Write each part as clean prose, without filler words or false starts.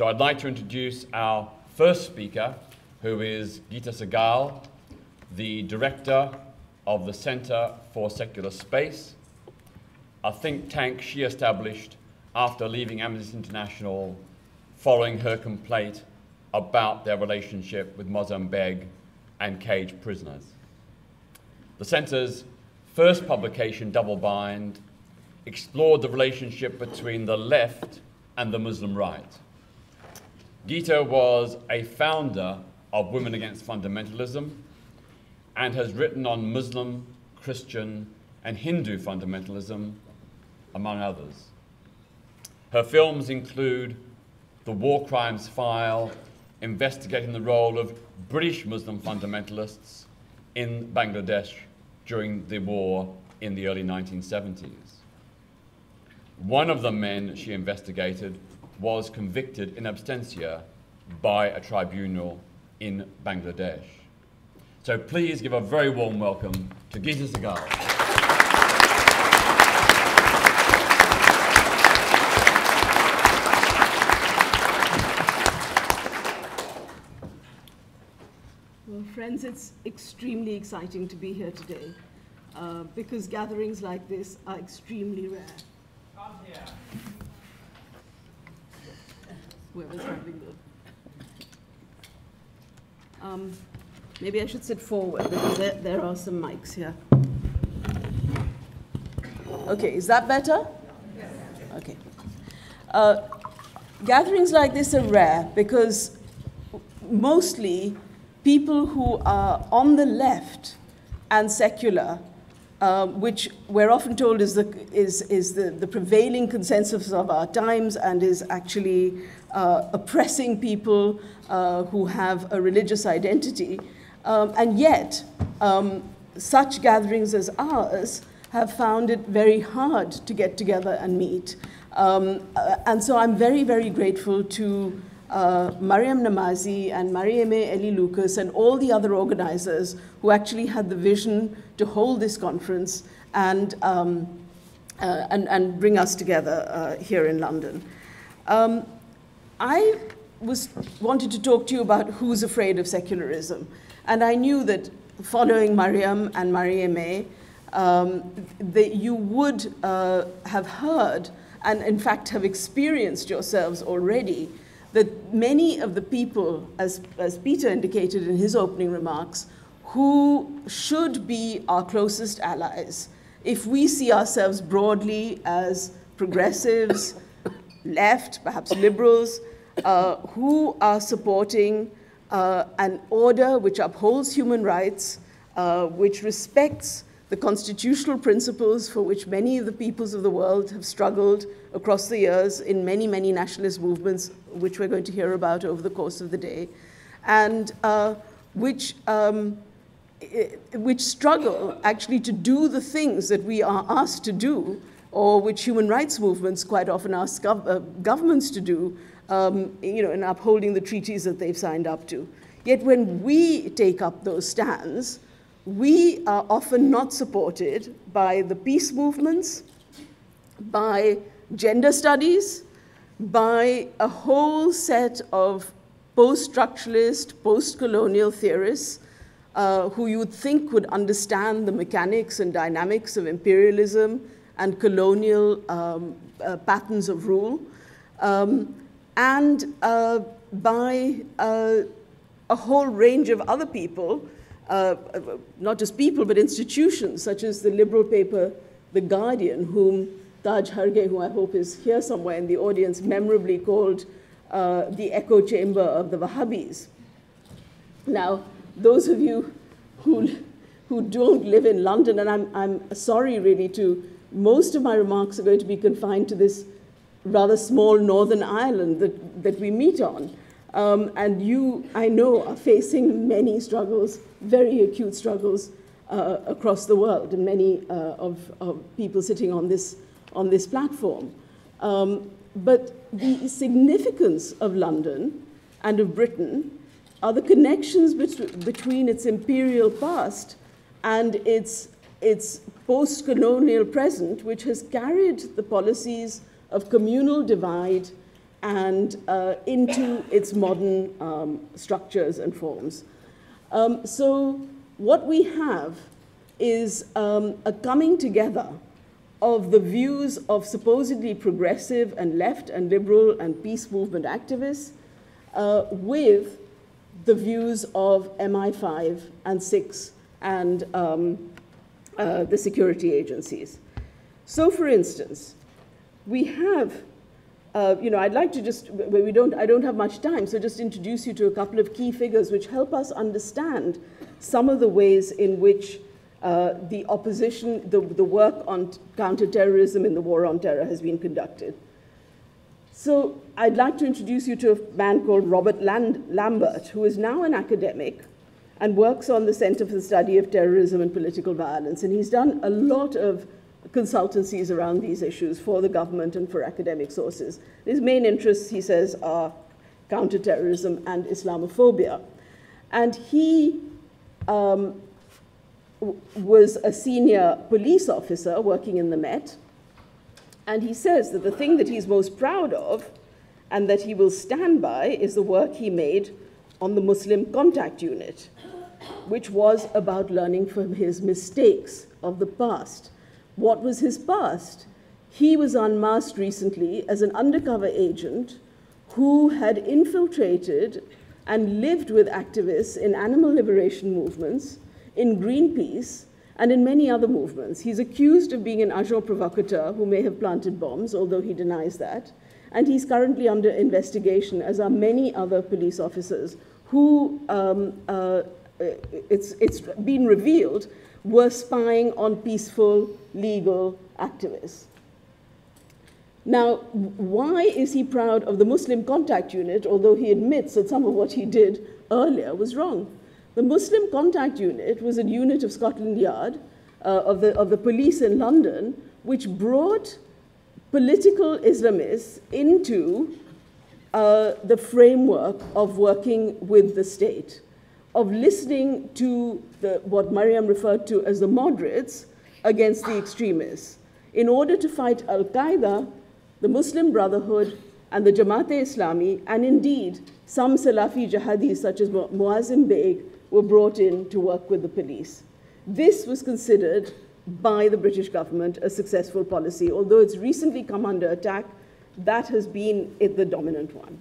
So I'd like to introduce our first speaker, who is Gita Sahgal, the director of the Centre for Secular Space, a think tank she established after leaving Amnesty International following her complaint about their relationship with Moazzam Begg and CAGE prisoners. The Centre's first publication, Double Bind, explored the relationship between the left and the Muslim right. Gita was a founder of Women Against Fundamentalism and has written on Muslim, Christian, and Hindu fundamentalism, among others. Her films include The War Crimes File, investigating the role of British Muslim fundamentalists in Bangladesh during the war in the early 1970s. One of the men she investigated was convicted in absentia by a tribunal in Bangladesh. So please give a very warm welcome to Gita Sahgal. Well, friends, it's extremely exciting to be here today because gatherings like this are extremely rare. Come here. Whoever's having good. Maybe I should sit forward because there are some mics here. Okay, is that better? Yes. Okay. Gatherings like this are rare because mostly people who are on the left and secular, which we're often told is the prevailing consensus of our times and is actually oppressing people who have a religious identity. And yet, such gatherings as ours have found it very hard to get together and meet. And so I'm very, very grateful to Maryam Namazie and Marieme Eli Lucas and all the other organizers who actually had the vision to hold this conference and bring us together here in London. I wanted to talk to you about who's afraid of secularism. And I knew that following Maryam and Marieme, that you would have heard and in fact have experienced yourselves already that many of the people, as Peter indicated in his opening remarks, who should be our closest allies, if we see ourselves broadly as progressives, left, perhaps liberals, who are supporting an order which upholds human rights, which respects the constitutional principles for which many of the peoples of the world have struggled across the years in many, many nationalist movements, which we're going to hear about over the course of the day, and which struggle actually to do the things that we are asked to do, or which human rights movements quite often ask governments to do, in upholding the treaties that they've signed up to. Yet when we take up those stands, we are often not supported by the peace movements, by gender studies, by a whole set of post-structuralist, post-colonial theorists who you would think would understand the mechanics and dynamics of imperialism and colonial patterns of rule, and by a whole range of other people, not just people, but institutions, such as the liberal paper, The Guardian, whom Taj Hargey, who I hope is here somewhere in the audience, memorably called the echo chamber of the Wahhabis. Now, those of you who don't live in London, and I'm sorry really to, most of my remarks are going to be confined to this rather small Northern Ireland that we meet on. And you, I know, are facing many struggles, very acute struggles across the world, and many of people sitting on this platform. But the significance of London and of Britain are the connections between its imperial past and its post-colonial present, which has carried the policies of communal divide and into its modern structures and forms. So what we have is a coming together of the views of supposedly progressive and left and liberal and peace movement activists with the views of MI5 and 6 and the security agencies. So for instance, we have, I'd like to just, I don't have much time, so just introduce you to a couple of key figures which help us understand some of the ways in which the opposition, the work on counterterrorism in the war on terror has been conducted. So I'd like to introduce you to a man called Robert Lambert, who is now an academic and works on the Center for the Study of Terrorism and Political Violence. And he's done a lot of consultancies around these issues for the government and for academic sources. His main interests, he says, are counterterrorism and Islamophobia. And he was a senior police officer working in the Met, and he says that the thing that he's most proud of and that he will stand by is the work he made on the Muslim Contact Unit, which was about learning from his mistakes of the past. What was his past? He was unmasked recently as an undercover agent who had infiltrated and lived with activists in animal liberation movements, in Greenpeace, and in many other movements. He's accused of being an agent provocateur who may have planted bombs, although he denies that. And he's currently under investigation, as are many other police officers, who, it's been revealed, were spying on peaceful, legal activists. Now, why is he proud of the Muslim Contact Unit, although he admits that some of what he did earlier was wrong? The Muslim Contact Unit was a unit of Scotland Yard, of the police in London, which brought political Islamists into the framework of working with the state, of listening to what Mariam referred to as the moderates against the extremists. In order to fight Al-Qaeda, the Muslim Brotherhood, and the Jamaat-e-Islami, and indeed, some Salafi jihadis such as Moazzam Begg, were brought in to work with the police. This was considered by the British government a successful policy. Although it's recently come under attack, that has been the dominant one.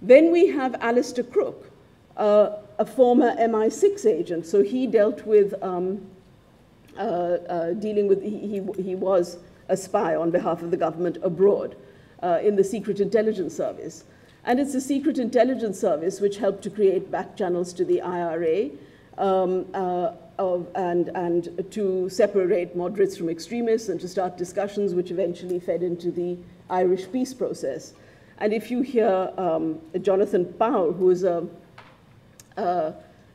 Then we have Alistair Crook, a former MI6 agent. So he dealt with, he was a spy on behalf of the government abroad in the Secret Intelligence Service. And it's the Secret Intelligence Service which helped to create back channels to the IRA and to separate moderates from extremists and to start discussions which eventually fed into the Irish peace process. And if you hear Jonathan Powell, who is a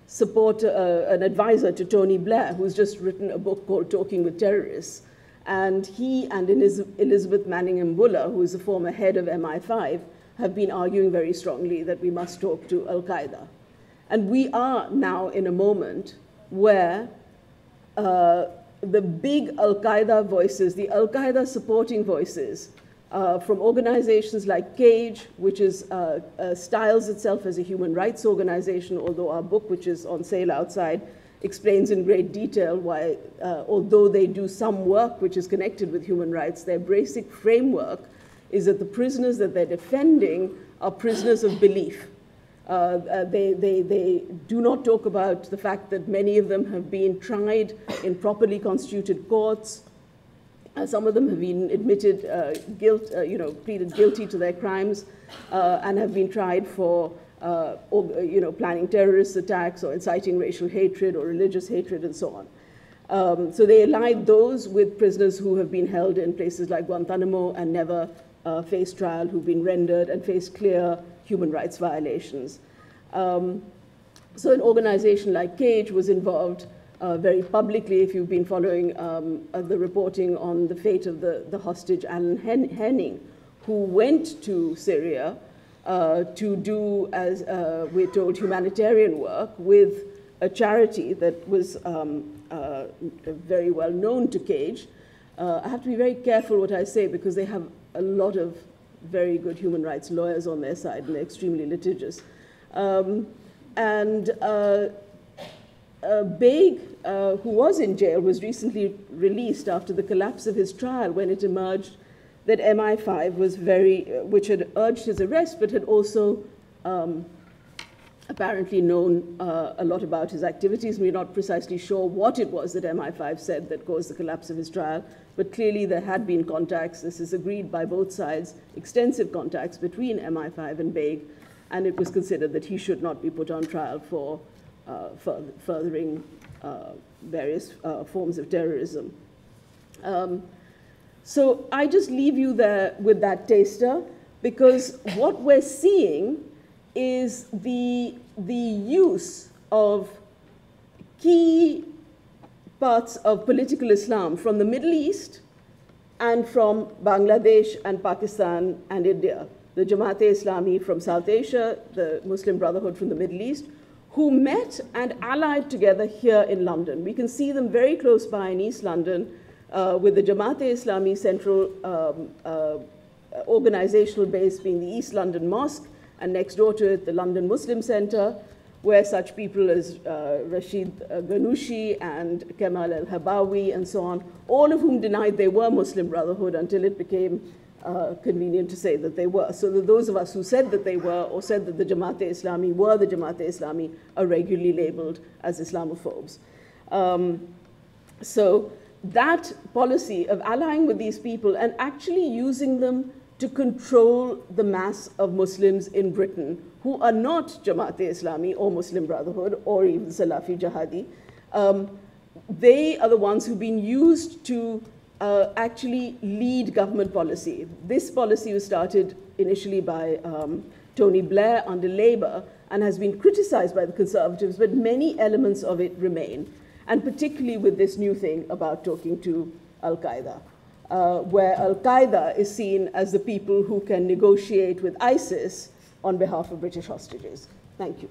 supporter, an advisor to Tony Blair, who's just written a book called Talking with Terrorists, and he and Elizabeth Manningham-Buller, who is the former head of MI5, have been arguing very strongly that we must talk to Al-Qaeda. And we are now in a moment where the big Al-Qaeda voices, the Al-Qaeda supporting voices from organizations like CAGE, which is, styles itself as a human rights organization, although our book, which is on sale outside, explains in great detail why, although they do some work which is connected with human rights, their basic framework is that the prisoners that they're defending are prisoners of belief. They do not talk about the fact that many of them have been tried in properly constituted courts. Some of them have been admitted guilt, pleaded guilty to their crimes and have been tried for planning terrorist attacks or inciting racial hatred or religious hatred and so on. So they allied those with prisoners who have been held in places like Guantanamo and never faced trial, who've been rendered and faced clear human rights violations. So an organization like CAGE was involved very publicly, if you've been following the reporting on the fate of the hostage Alan Henning, who went to Syria to do, as we're told, humanitarian work with a charity that was very well known to CAGE. I have to be very careful what I say because they have a lot of very good human rights lawyers on their side, and they're extremely litigious. Begg, who was in jail, was recently released after the collapse of his trial when it emerged that MI5 was which had urged his arrest, but had also apparently known a lot about his activities. We're not precisely sure what it was that MI5 said that caused the collapse of his trial, but clearly there had been contacts. This is agreed by both sides, extensive contacts between MI5 and Begg, and it was considered that he should not be put on trial for furthering various forms of terrorism. So I just leave you there with that taster, because what we're seeing is the use of key parts of political Islam from the Middle East and from Bangladesh and Pakistan and India. The Jamaat-e-Islami from South Asia, the Muslim Brotherhood from the Middle East, who met and allied together here in London. We can see them very close by in East London with the Jamaat-e-Islami central organizational base being the East London Mosque, and next door to it, the London Muslim Center, where such people as Rashid Ghanouchi and Kemal El-Habawi and so on, all of whom denied they were Muslim Brotherhood until it became convenient to say that they were. So that those of us who said that they were or said that the Jamaat-e-Islami were the Jamaat-e-Islami are regularly labeled as Islamophobes. So that policy of allying with these people and actually using them to control the mass of Muslims in Britain who are not Jamaat-e-Islami or Muslim Brotherhood or even Salafi Jihadi, they are the ones who've been used to actually lead government policy. This policy was started initially by Tony Blair under Labour and has been criticised by the Conservatives, but many elements of it remain, and particularly with this new thing about talking to Al-Qaeda, where Al-Qaeda is seen as the people who can negotiate with ISIS on behalf of British hostages. Thank you.